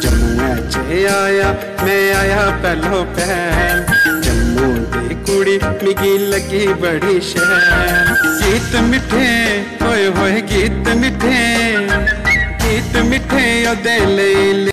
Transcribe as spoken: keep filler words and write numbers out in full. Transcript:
जम्मू च आया मैं आया पहलो पैन, जम्मू दी कुड़ी मिगी लगी बड़ी शैल। गीत मिठे होए होए गीत मिठे, गीत मिठे ओ दे ले